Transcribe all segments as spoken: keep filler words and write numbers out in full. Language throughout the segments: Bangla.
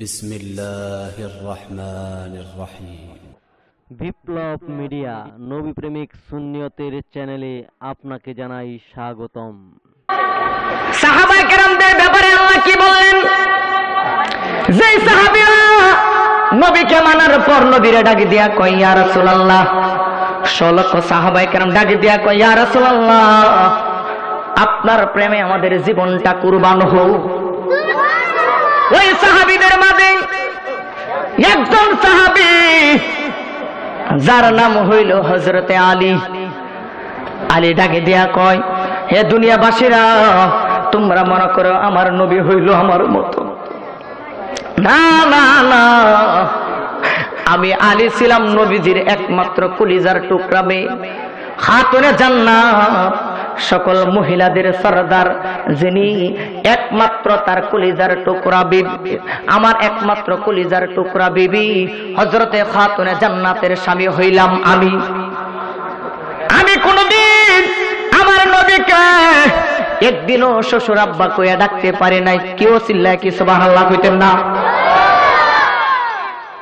বিপ্লব মিডিয়া নবী প্রেমিক সুন্নিয়তের চ্যানেলে আপনাকে জানাই স্বাগতম। সাহাবা কেরামদের ব্যাপারে আল্লাহ কি বললেন? যে সাহাবীরা নবীকে মানার পর নবীরা ডাক দিয়া কয় ইয়া রাসূলুল্লাহ, ষোলক সাহাবা কেরাম ডাক দিয়া কয় ইয়া রাসূলুল্লাহ, আপনার প্রেমে আমাদের জীবনটা কুরবান হোক। ওই সাহাবীদের মাঝে একজন সাহাবী যার নাম হইল হযরত আলী। আলী ডাকে দেয়া কয় হে দুনিয়াবাসীরা, তোমরা মনে করো আমার নবী হইল আমার মতো। না না না, আমি আলী ছিলাম নবীজির একমাত্র কলিজার টুকরা মেয়ে, খাতুনে জান্নাত, সকল মহিলাদের সরদার, যিনি একমাত্র তার কলিজার টুকরা বিবি, আমার একমাত্র কলিজার টুকরা বিবি হযরতে খাতুনে জান্নাতের স্বামী হইলাম আমি। আমি কোনদিন আমার নবীকে একদিনও শ্বশুর আব্বা কইয়া ডাকতে পারে নাই। কেউ চিল্লায় কি সুবহানাল্লাহ কইতেন না?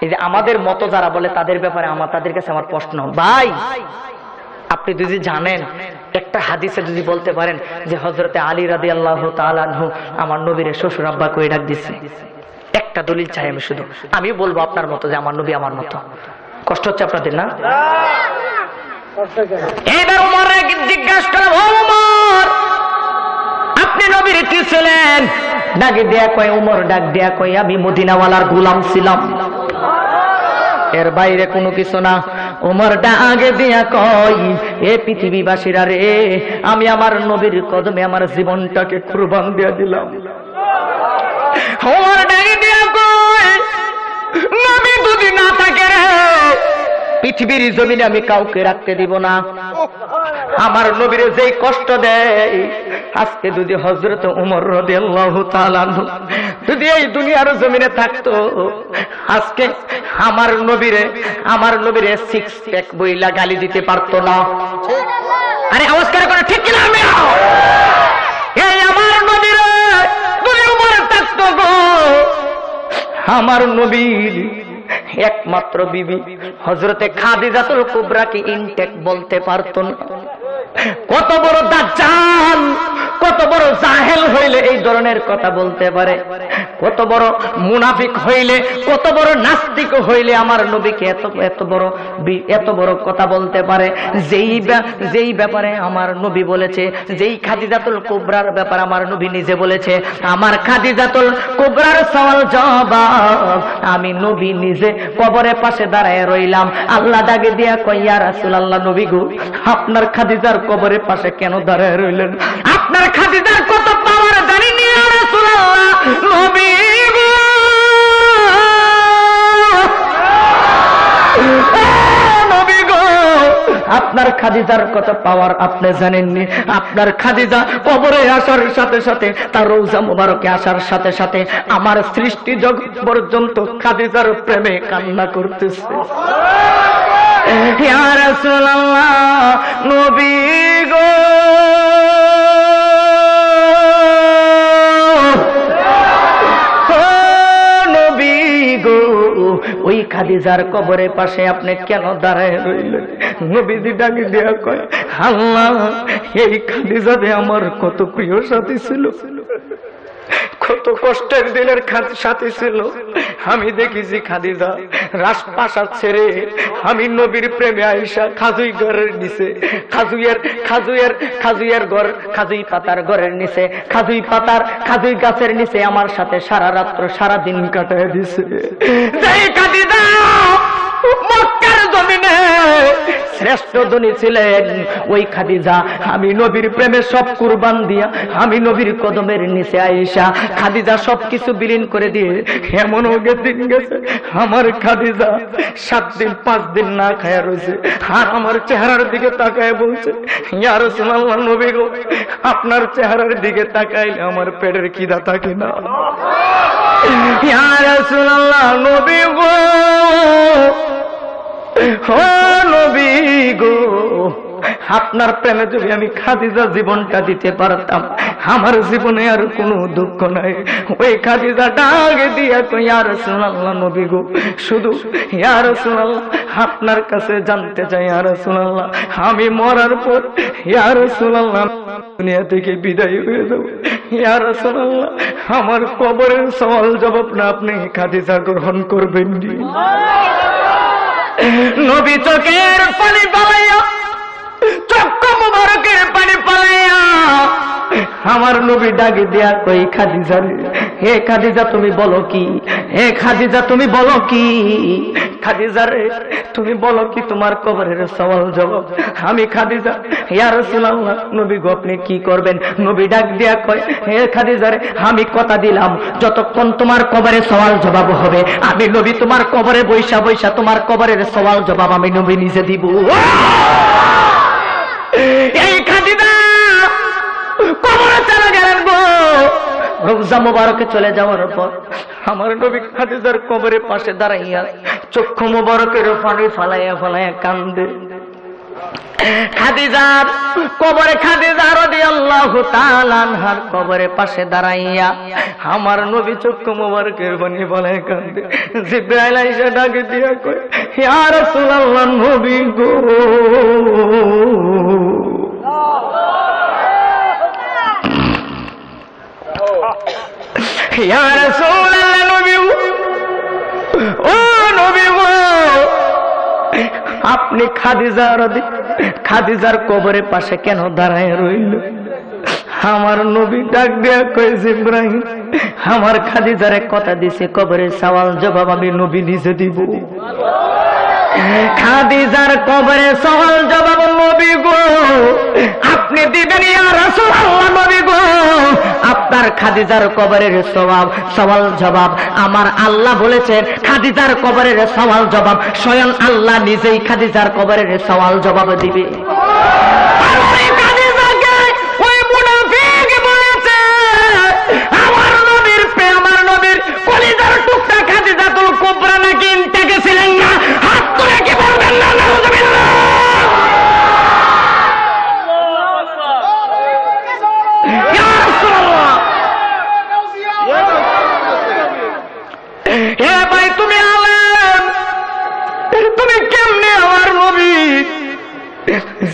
এই যে আমাদের মতো যারা বলে তাদের ব্যাপারে আমার তাদের কাছে আমার প্রশ্ন, ভাই আপনি যদি জানেন একটা হাদিসে যদি বলতে পারেন যে হযরতে আলী রাদিয়াল্লাহু তাআলা আনহু আমার নবীর শ্বশুর আব্বা কই ডাক দিছে, একটা দলিল চাই আমি শুধু। আমি বলবো আপনার মতো যে আমার নবী আমার মতো। কষ্ট হচ্ছে আপনাদের না? এইবার ওমরকে জিজ্ঞাসা করা হলো, ওমর আপনি নবীর কি ছিলেন? ডাক দেয়া কয় ওমর ডাক দেয়া কয় আমি মদিনাওয়ালার গোলাম ছিলাম, এর বাইরে কোনো কিছু না। ওমর ডাকে দিয়া কয় এ পৃথিবীবাসীরা রে, আমি আমার নবীর কদমে আমার জীবনটাকে কুরবান দিয়া দিলাম। ওমর ডাকে দিয়া কয় নবী যদি না থাকে রে, পৃথিবীর জমিনে আমি কাউকে রাখতে দিব না। আমার নবীরে যেই কষ্ট দেয়, আজকে যদি হযরত ওমর রাদিয়াল্লাহু তাআলা আনহু যদি এই দুনিয়ার জমিনে থাকতো, আজকে আমার নবীরে আমার নবীরে সিক্স প্যাক বইলা গালি দিতে পারতো না। আরে আওয়াজ করে করে ঠিক কি না? এই আমার নবীরে যদি ওমর থাকতো গো, আমার নবী একমাত্র বিবি হযরতে খাদিজাতুল কুবরা কি ইনটেক বলতে পারতো না। কত বড় দাজ্জাল, কত বড় জাহেল হইলে এই ধরনের কথা বলতে পারে, কত বড় মুনাফিক হইলে, কত বড় নাস্তিক হইলে আমার নবীকে এত এত বড় এত বড় কথা বলতে পারে। যেই যেই ব্যাপারে আমার নবী বলেছে, যেই খাদিজাতুল কুবরার ব্যাপারে আমার নবী নিজে বলেছে, আমার খাদিজাতুল কুবরার সওয়াল জবাব আমি নবী নিজে কবরের পাশে দাঁড়ায় রইলাম। আল্লাহ ডাকে দিয়া কয় ইয়া রাসূলুল্লাহ, নবী গো আপনার খাদিজার কবরের পাশে কেন দাঁড়ায় রইলেন? আপনার খাদিজার কত পাওয়ার জানি না ইয়া রাসূলুল্লাহ। নবী আপনার খাদিজার কত পাওয়ার আপনি জানেননি। আপনার খাদিজা কবরে আসার সাথে সাথে, তার রওজা মোবারকে আসার সাথে সাথে আমার সৃষ্টি জগৎ পর্যন্ত খাদিজার প্রেমে কান্না করতেছে। ইয়া রাসূলুল্লাহ, নবী গো ওই খাদিজার কবরের পাশে আপনি কেন দাঁড়ায় রইলেন? নবীজি ডাকে দেয়া কয় আল্লাহ, এই খাদিজা আমার কত প্রিয় সাথী ছিল, কত কষ্টের দিনের সাথী ছিল। আমি দেখেছি খাদিজা রাজপ্রাসাদ ছেড়ে আমি নবীর প্রেমে আইসা খাজুই ঘরের নিচে, খাজুইয়ের খাজুইয়ের খাজুইয়ের ঘর, খাজুই পাতার ঘরের নিচে, খাজুই পাতার খাজুই গাছের নিচে আমার সাথে সারা রাত্র সারা দিন কাটায় দিছে। এই খাদিজা মক্কার জমিনে শ্রেষ্ঠ ধনী ছিলেন। ওই খাদিজা আমি নবীর প্রেমে সব কুরবান দিয়া আমি নবীর কদমের নিচে আয়েশা খাদিজা সবকিছু বিলীন করে দিয়ে এমন ওকে দিন গেছে আমার খাদিজা সাত দিন পাঁচ দিন না খায়া রয়েছে। আর আমার চেহারার দিকে তাকায় বলছে ইয়া রাসূলুল্লাহ, নবী গো আপনার চেহারার দিকে তাকাইলে আমার পেটের খিদা থাকে না। ইয়া রাসূলুল্লাহ, নবী গো ও নবী গো আপনার প্রেমে যদি আমি খাদিজা জীবনটা দিতে পারতাম আমার জীবনে আর কোনো দুঃখ নাই। ওই খাদিজা ডাক দিয়া কই ইয়া রাসূলুল্লাহ নবী গো, শুধু ইয়া রাসূলুল্লাহ আপনার কাছে জানতে চাই ইয়া রাসূলুল্লাহ আমি মরার পর ইয়া রাসূলুল্লাহ দুনিয়া থেকে বিদায় হয়ে যাব, ইয়া রাসূলুল্লাহ আমার কবরের সওয়াল জবাব না আপনি খাদিজা গ্রহণ করবেন নি। নবী চোখের পানি পালাইয়া চক্ষু মুবারকের পানি পালাইয়া আমার নবী ডাকে দিয়া কই খাদিজা হে খাদিজা তুমি বলো কি, হে খাদিজা তুমি বলো কি, খাদিজা রে তুমি বলো কি তোমার কবরের সওয়াল জবাব আমি খাদিজা ইয়া রাসূলুল্লাহ। নবী গো আপনি কি করবেন? নবী ডাক দিয়া কয় হে খাদিজা রে আমি কথা দিলাম যতক্ষণ তোমার কবরে সওয়াল জবাব হবে আমি নবী তোমার কবরে বৈশা বৈশা তোমার কবরের সওয়াল জবাব আমি নবী নিজে দিব। এই খাদিজা কবরে চলে গেলেন গো। রওজা মুবারকে চলে যাওয়ার পর আমার নবী খাদিজার কবরের পাশে দাঁড়াইয়া চক্ষু মুবারকের পানি ফালাইয়া ফালাইয়া কান্দে। খাদিজার কবরে খাদিজা রাদিয়াল্লাহু তাআলা আনহার কবরে পাশে দাঁড়াইয়া আমার নবী চক্ষু মুবারকের পানি ফালাইয়া কান্দে। জিবরাইল আয়েশা ডাক দিয়া কয় ইয়া রাসূলুল্লাহ নবী গো, ইয়া রাসূলুল্লাহ নবী ও নবী গো আপনি খাদিজা রাদি খাদিজার কবরের পাশে কেন দাঁড়ায় রইল? আমার নবী ডাক দিয়া কয় জিবরাইল আমার খাদিজারে কথা দিছে কবরের সওয়াল জবাব আমি নবী নিজে দিব। খাদিজার কবরে সওয়াল জবাব নবী গো আপনি দিবেন ইয়া রাসূলুল্লাহ নবী গো। আপনার খাদিজার কবরের সওয়াল সওয়াল জবাব আমার আল্লাহ বলেছেন খাদিজার কবরের সওয়াল জবাব স্বয়ং আল্লাহ নিজেই খাদিজার কবরের সওয়াল জবাব দিবে।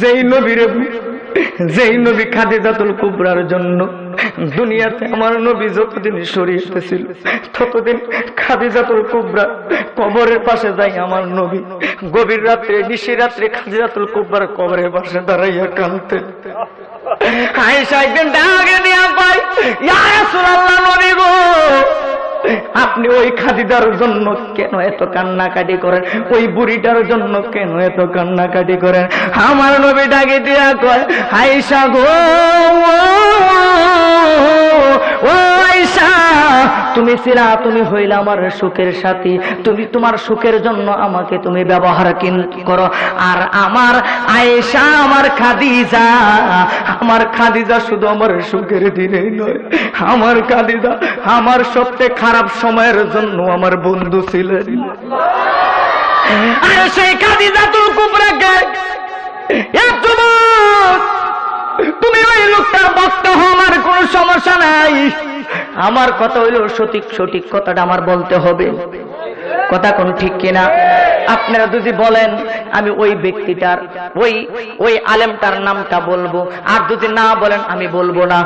যেই নবীর যেই নবী খাদিজাতুল কুবরার জন্য দুনিয়াতে আমার নবী যতদিন শরীয়তে ছিল ততদিন খাদিজাতুল কুবরা কবরের পাশে যাই আমার নবী গভীর রাত্রে নিশি রাত্রে খাদিজাতুল কুবরার কবরের পাশে দাঁড়াইয়া কাঁদতেন। আয়েশা একদিন ডাকে দিয়া কয় ইয়া রাসূলুল্লাহ নবী গো আপনি ওই খাদিজার জন্য কেন এত কান্নাকাটি করেন, ওই বুড়িটার জন্য কেন এত কান্নাকাটি করেন? আমার নবী ডাকে দিয়া কয় আয়েশা গো ও আয়েশা তুমি ছিলা তুমি হইলা আমার সুখের সাথী, তুমি তোমার সুখের জন্য আমাকে তুমি ব্যবহার করো আর আমার আয়েশা আমার খাদিজা আমার খাদিজা শুধু আমার সুখের দিনে নয় আমার খাদিজা আমার সবচেয়ে খারাপ সময়ের জন্য আমার বন্ধু ছিলেন। আর সেই খাদিজা তুল কুবরা তুমি ওই লোকটার ভক্ত হওয়ার কোনো সমস্যা নাই, আমার কথা হইল সঠিক সঠিক কথাটা আমার বলতে হবে, কথা কোন ঠিক কিনা। আপনারা যদি বলেন আমি ওই ব্যক্তিটার ওই ওই আলেমটার নামটা বলবো আর যদি না বলেন আমি বলবো না,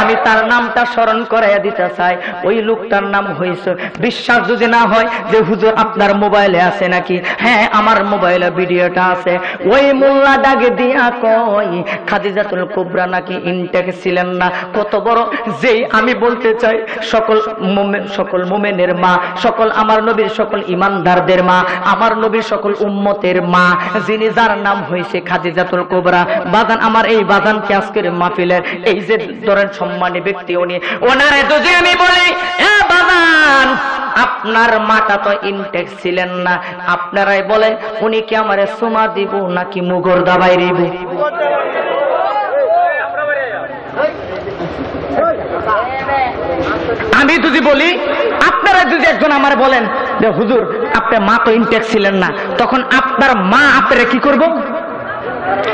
আমি তার নামটা স্মরণ করাইয়া দিতে চাই। ওই লোকটার নাম হইছে বিশ্বাস যদি না হয় যে হুজুর আপনার মোবাইলে আছে নাকি, হ্যাঁ আমার মোবাইলে ভিডিওটা আছে। ওই মোল্লা ডাকে দিয়া কয় খাদিজাতুল কুবরা নাকি ইনটেক ছিলেন না, কত বড় যেই আমি বলতে চাই সকল মুমিন সকল মুমিনের মা, সকল আমার নবীর সকল ইমানদারদের মা, আমার নবীর সকল উম্মতের মা, যিনি যার নাম হইছে খাদিজাতুল কুবরা। বাজান আমার এই বাজানকে আজকের মাহফিলের এই যে ধরেন সম্মানী ব্যক্তি উনি, ওনারে যদি আমি বলি এ বাজান আপনার মাটা তো ইনটেক ছিলেন না, আপনারাই বলে উনি কি আমারে সোমা দিব নাকি মুগর দাবাই দিব? আমি যদি বলি আপনারা যদি একজন আমার বলেন যে হুজুর আপনার মা তো ইনটেক ছিলেন না, তখন আপনার মা আপনারা কি করবো?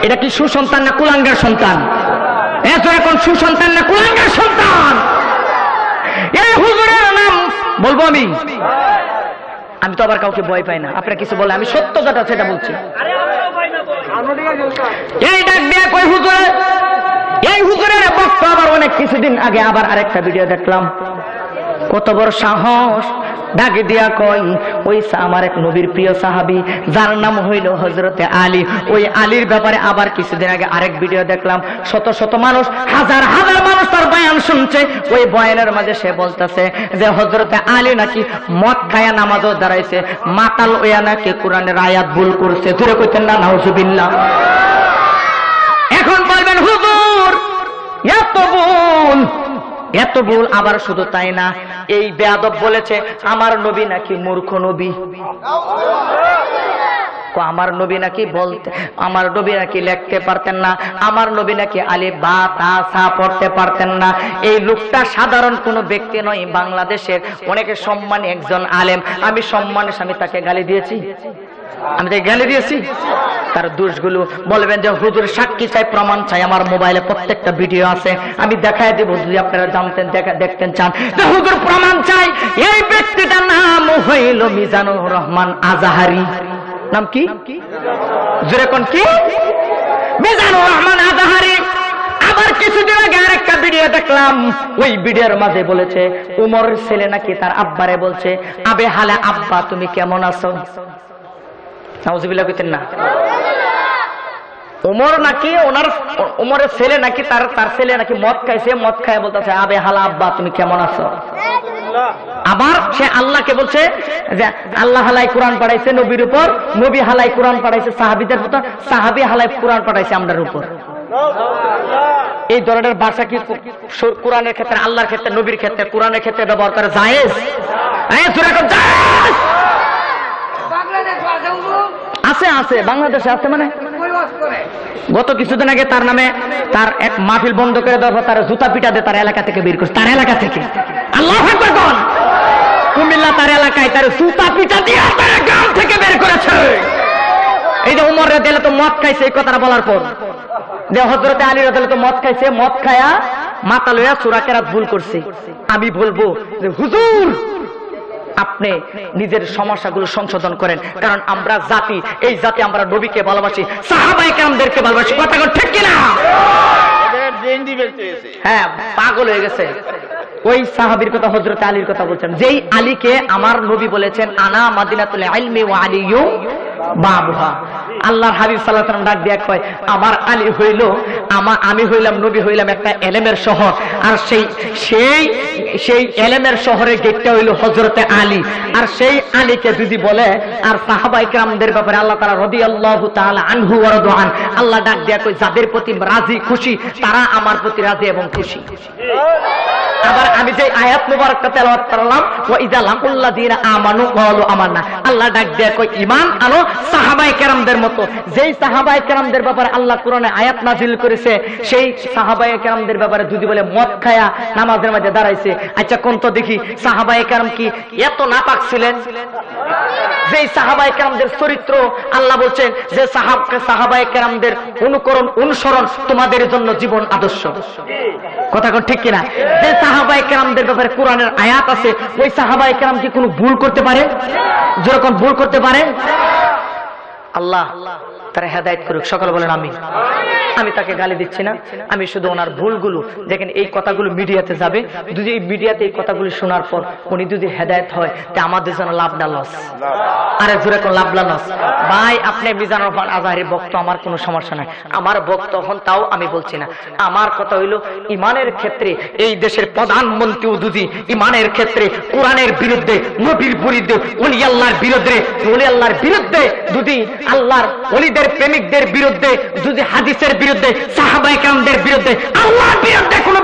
এটা কি সুসন্তান না কুলাঙ্গার সন্তান? এত এখন সুসন্তান না কুলাঙ্গার সন্তান? এই হুজুরের নাম বলবো আমি? আমি তো আবার কাউকে ভয় পাই না। আপনারা কিছু বলে আমি সত্য কথা সেটা বলছি। এই ডাক দিয়ে কই হুজুর, এই হুজুরের বক্তা আবার অনেক কিছুদিন আগে আবার আরেকটা ভিডিও দেখলাম, কত বড় সাহস, ডাক দিয়া কই ওই আমার এক নবীর প্রিয় সাহাবী যার নাম হইল হযরতে আলী, ওই আলীর ব্যাপারে আবার কিছুদিন আগে আরেক ভিডিও দেখলাম, শত শত মানুষ, হাজার হাজার মানুষ তার বয়ান শুনছে, ওই বয়ানের মাঝে সে বলতেছে যে হযরতে আলী নাকি মদ খায়া নামাজও দাঁড়াইছে, মাতাল ওয়া নাকি কোরআনের আয়াত ভুল করছে, ধরে কইতেন না নাউজুবিল্লাহ। এখন বলবেন হুজুর এত ভুল, এত ভুল, আবার শুধু তাই না, এই বেয়াদব বলেছে আমার নবী নাকি মূর্খ নবী, আমার নবী নাকি বলতে, আমার নবী নাকি লিখতে পারতেন না, আমার নবী নাকি আলিফ বা তা সা পড়তে পারতেন না। এই লোকটা সাধারণ কোনো ব্যক্তি নয়, বাংলাদেশের অনেকে সম্মানী একজন আলেম। আমি সম্মানের সামনে তাকে গালি দিয়েছি? আমি তাকে গালি দিয়েছি? তার দোষগুলো বলবেন যে হুজুর সাক্ষী চাই, প্রমাণ চাই, আমার মোবাইলে প্রত্যেকটা ভিডিও আছে, আমি দেখাই দেব যদি আপনারা জানতেন, দেখতেন চান। হুজুর প্রমাণ চাই। এই ব্যক্তিটার নাম হইল মিজানুর রহমান আজাহারি। নাম কি জোরে কোন কি? মিজানুর রহমান আজাহারি। আবার কিছুদিন আগে আরেকটা ভিডিও দেখলাম, ওই ভিডিওর মাঝে বলেছে উমর ছেলে নাকি তার আব্বারে বলছে আবে হালে আব্বা তুমি কেমন আছো? নাউজুবিল্লাহ কইতেন না? উমর নাকি ওনার উমরের ছেলে নাকি তার তার ছেলে নাকি মদ খাইছে, মদ খায় বলতেছে আবে হালা আব্বা তুমি কেমন আছো? আবার সে আল্লাহকে বলছে যে আল্লাহ হালাই কোরআন পাঠাইছে নবীর উপর, নবী হালাই কোরআন পাঠাইছে সাহাবীদের উপর, সাহাবী হালাই কোরআন পাঠাইছে আমাদের উপর। এই ধরনের ভাষা কি কোরআনের ক্ষেত্রে, আল্লাহর ক্ষেত্রে, নবীর ক্ষেত্রে, কোরআনের ক্ষেত্রে ব্যবহার করা জায়েজ? আছে আছে বাংলাদেশে আছে। মানে গত কিছুদিন আগে তার নামে তার এক মাহফিল বন্ধ করে দেওয়ার পর তার জুতা পিটাতে তার এলাকা থেকে বের করছে, তার এলাকা থেকে। আল্লাহু আকবার! কুমিল্লা তার এলাকায় তার জুতা পিটা দিয়ে তার গ্রাম থেকে বের করেছে। এই যে উমর রাদিয়াল্লাহু তো মদ খাইছে, এই কথাটা বলার পর যে হযরতে আলী রাদিয়াল্লাহু তো মদ খাইছে, মদ খায়া মাথা লয়া সূরা কেরাত ভুল করছে। আমি বলবো যে হুজুর আপনি নিজের সমস্যাগুলো সংশোধন করেন, কারণ আমরা জাতি, এই জাতি আমরা নবীকে ভালোবাসি, সাহাবায়ে কেরামদেরকে ভালোবাসি, কথা ঠিক কি না? হ্যাঁ, পাগল হয়ে গেছে। ওই সাহাবীর কথা, হযরত আলীর কথা বলছেন, যেই আলীকে আমার নবী বলেছেন আনা মাদিনাতুল ইলমি ওয়া আলিয়ু বাবুহা। আল্লাহর হাবিব সাল্লাল্লাহু আলাইহি ওয়াসাল্লাম ডাক দিয়ে কয় আমার আলী হইল, আমার আমি হইলাম, নবী হইলাম একটা ইলমের শহর, আর সেই সেই সেই ইলমের শহরের গেটটা হইল হযরতে আলী। আর সেই আলীকে যদি বলে আর সাহাবায়ে কেরামদের ব্যাপারে আল্লাহ তাআলা রাদিয়াল্লাহু তাআলা আনহু ওয়া রাদু আন, আল্লাহ ডাক দিয়ে কয় যাদের প্রতি রাজি খুশি তারা আমার প্রতি রাজি এবং খুশি। আবার আমি যে আয়াত মুবারকটা তেলাওয়াত করলাম, ওয়া ইযা লাকুল্লাযিনা আমানু ক্বালু আমান্না, আল্লাহ ডাক দিয়ে কয় ঈমান আনো সাহাবায়ে কেরামদের মতো। যেই সাহাবায়ে কেরামদের ব্যাপারে আল্লাহ কোরআনে আয়াত নাযিল করেছে, সেই সাহাবায়ে কেরামদের ব্যাপারে যদি বলে মদ খায়া নামাজের মাঝে দাঁড়াইছে, আচ্ছা কোন তো দেখি সাহাবায়ে কেরাম কি এত নাপাক ছিলেন? যেই সাহাবায়ে কেরামদের চরিত্র আল্লাহ বলছেন যে সাহাবকে সাহাবায়ে কেরামদের অনুকরণ অনুসরণ তোমাদের জন্য জীবন আদর্শ, কথা কোন ঠিক কিনা? যে সাহাবায়ে কেরামদের ব্যাপারে কোরআনের আয়াত আছে, ওই সাহাবায়ে কেরাম কি কোনো ভুল করতে পারে? যেরকম ভুল করতে পারে? আল্লাহ তারা হেদায়েত করুক, সকল বলেন আমিন। আমি তাকে গালি দিচ্ছি না, আমি শুধু ওনার ভুলগুলো দেখেন, এই কথাগুলো মিডিয়াতে যাবে, যদি এই মিডিয়াতে এই কথাগুলো শোনার পর উনি যদি হেদায়েত হয় তা আমাদের জন্য লাভ না লস? আরে জোরে কোন লাভ না লস? ভাই আপনি মিজানুর রহমান আজাহারীর ভক্ত, আমার কোনো সমস্যা নাই, আমার ভক্ত হন, তাও আমি বলছি না। আমার কথা হইল ইমানের ক্ষেত্রে এই দেশের প্রধানমন্ত্রীও যদি ইমানের ক্ষেত্রে কোরআনের বিরুদ্ধে, নবীর বিরুদ্ধে, ওলি আল্লাহর বিরুদ্ধে, ওলি আল্লাহর বিরুদ্ধে যদি আল্লাহর ওলিদের প্রেমিকদের বিরুদ্ধে যদি হাদিসের বিরুদ্ধে সাহাবায়ে কেরামদের বিরুদ্ধে আল্লাহর বিরুদ্ধে কোনো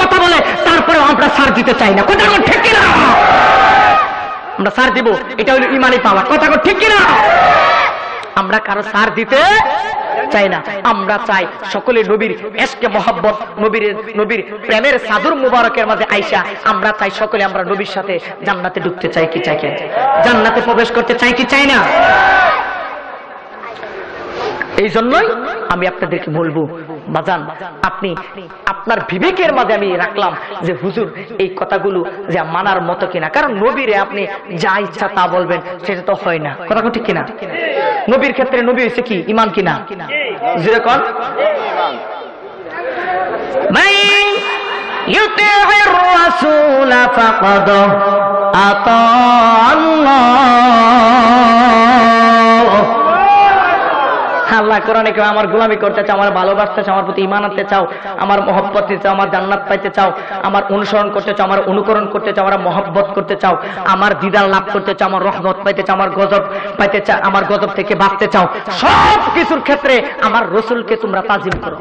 কথা বলে, তারপরে আমরা ছাড় দিতে চাই না, কথা ঠিক কি না? আমরা ছাড় দিব, এটা হলো ইমানি পাওয়া, কথা ঠিক কি না? আমরা কারো ছাড় দিতে চাই না, আমরা চাই সকলে নবীর এশকে মহব্বত, নবীর নবীর প্রেমের সাদুর মুবারকের মাঝে আইসা আমরা চাই সকলে আমরা নবীর সাথে জান্নাতে ঢুকতে চাই কি চাই, জান্নাতে প্রবেশ করতে চাই কি চাই না? मानार मतो किना कारण नबीरे आपनी जा इच्छा ता बोलबेन सेटा तो हय ना कथा ठीक किना नबीर क्षेत्रे नबी हइছে कि ईमान किना जिरे कोन गुलामी करते चाओ भालोबासते चाओ ईमान आनते चाओ मोहब्बत निते चाओ जान्नात पाइते चाओ अनुसरण करते चाओ अनुकरण करते चाओ मोहब्बत करते चाओ दीदार लाभ करते चाओ रहमत पाइते चाओ गजब पाइते चाओ गजब थेके बाँचते चाओ सब किछुर क्षेत्रे रसूल के तोमरा ताजिम करो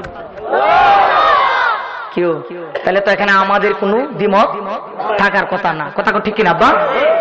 क्यों? क्यों? तो द्विमत थाकार कथा ना कथा ठीक ना अब्बा।